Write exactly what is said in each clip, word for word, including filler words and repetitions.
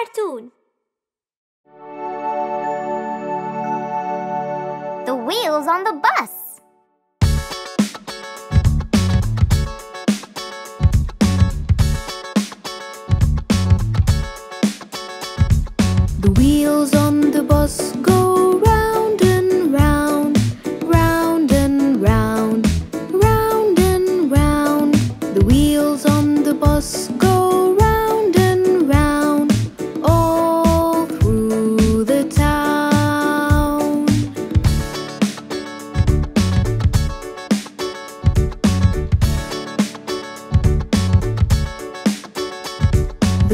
cartoon. The wheels on the bus. The wheels on the bus go round and round, round and round, round and round. The wheels on the bus go round and round, all through the town.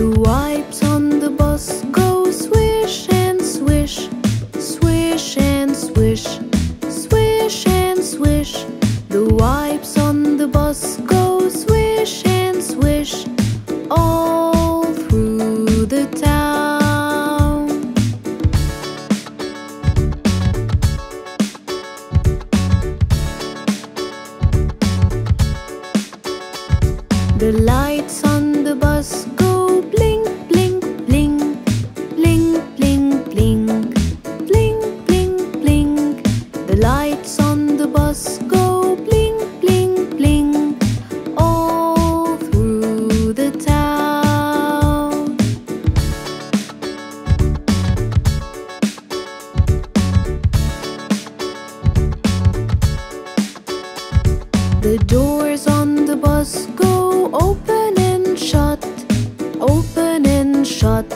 The wipes on the bus go swish and swish, swish and swish, swish and swish. The wipes on the bus go swish and swish, all through the town. The lights on the bus go blink, blink, blink. Blink, blink, blink, blink, blink, blink. The lights on the bus go blink, blink, blink, all through the town. The doors on the bus go open and shut, open and shut,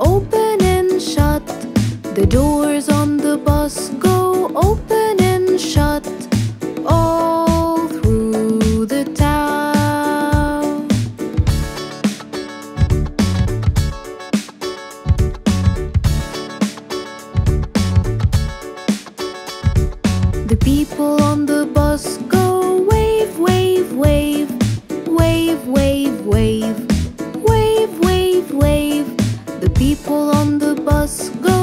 open and shut. The doors on the bus go open and shut, all through the town. The people on the bus go wave, wave, wave, wave, wave, wave, wave, wave, wave. People on the bus go